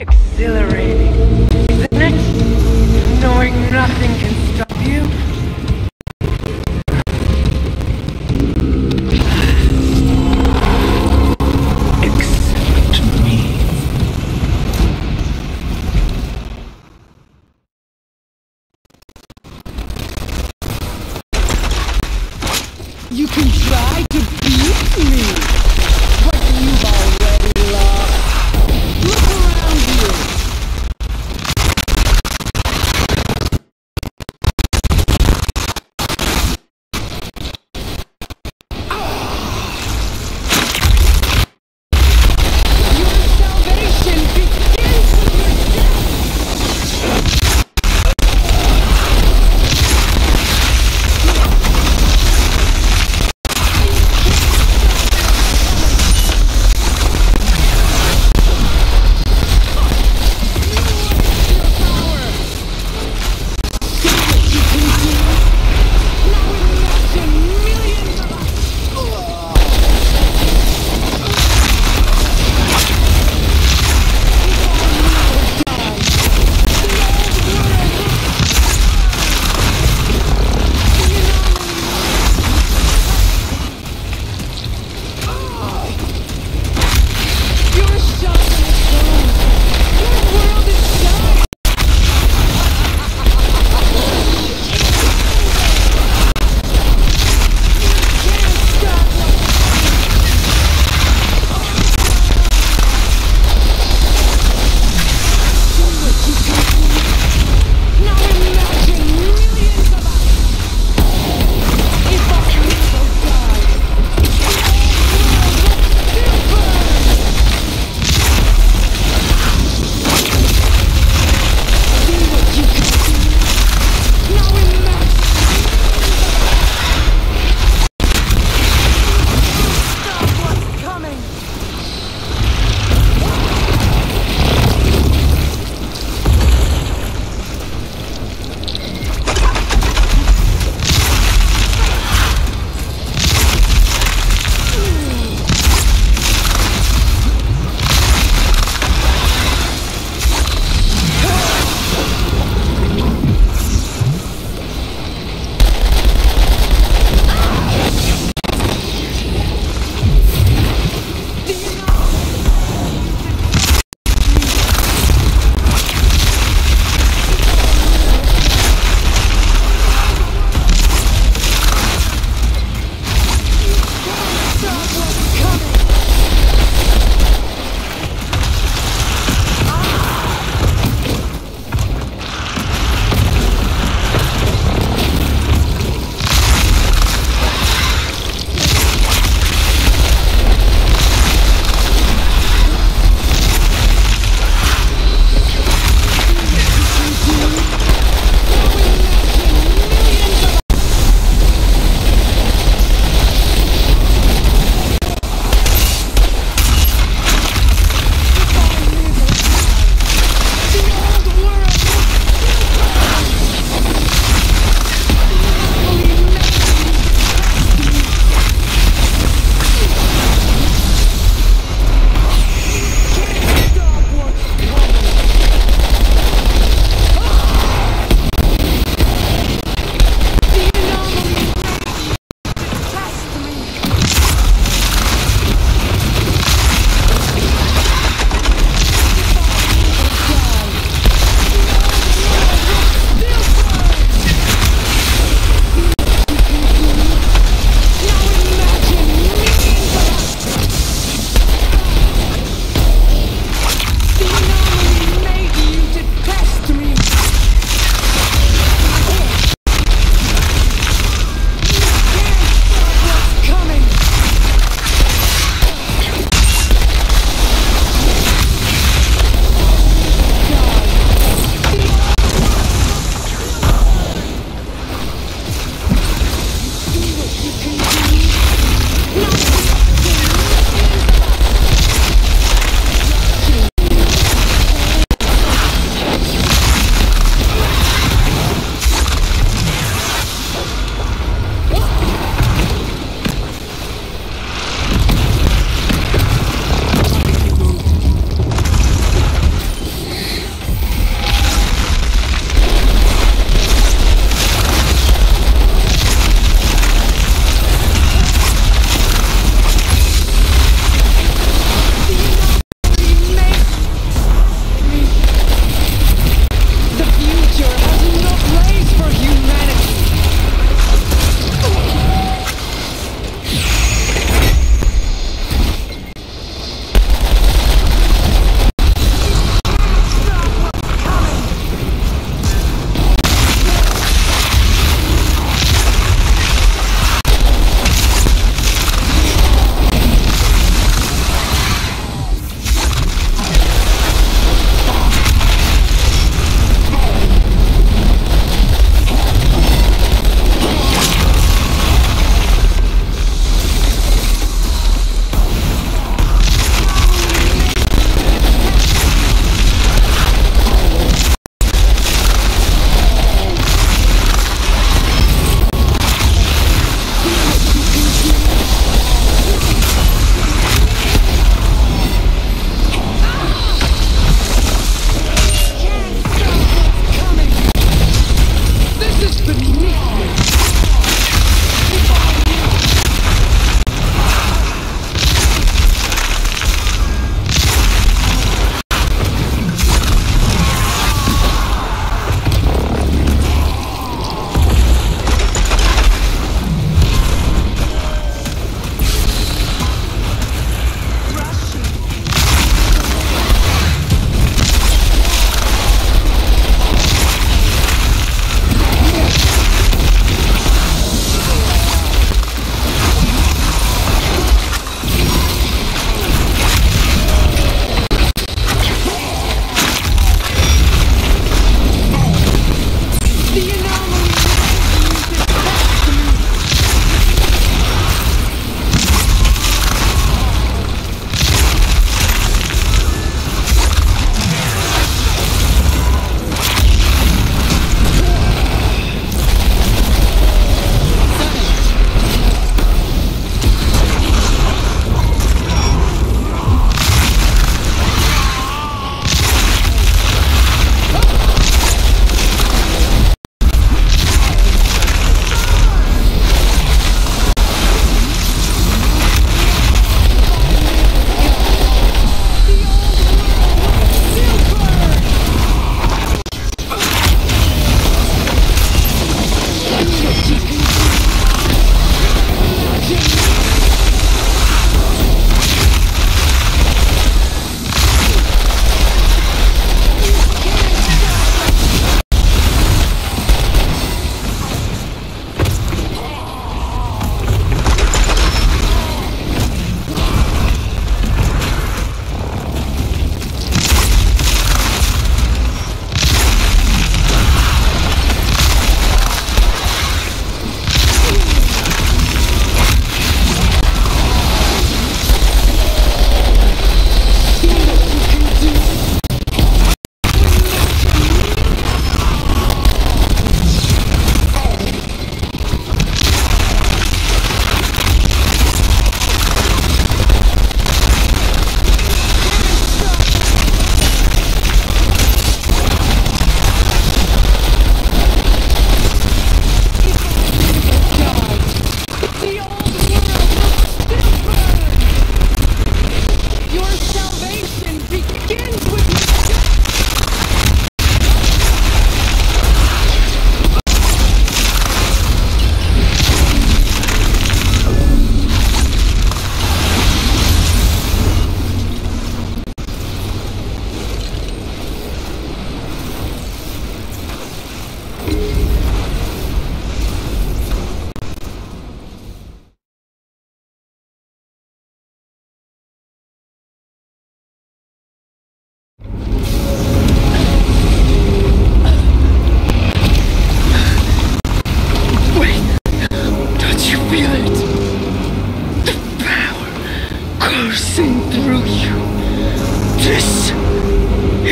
Exhilarating, isn't it? Knowing nothing can stop you. Except me. You can try to beat me, but you've already lost.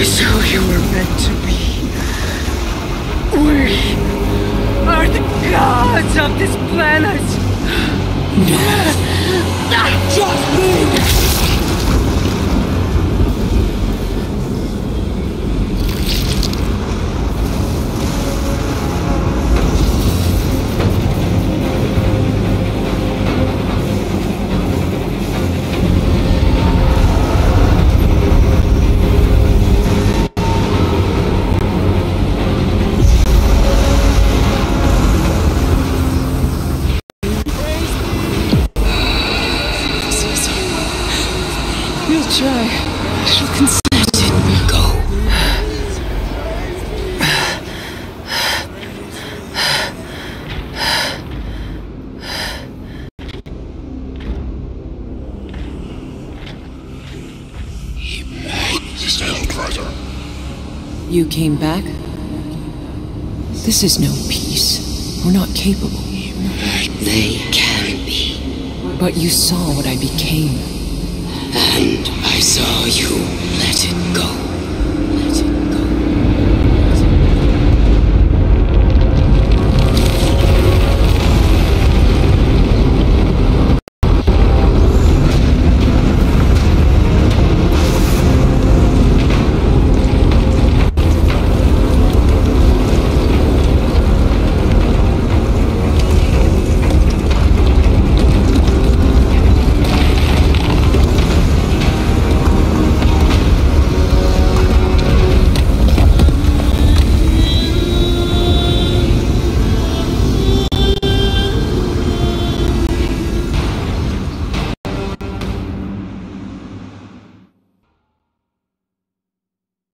is who you were meant to be. We are the gods of this planet! Not just me! You came back? This is no peace. We're not capable. They can be. But you saw what I became. And I saw you let it go.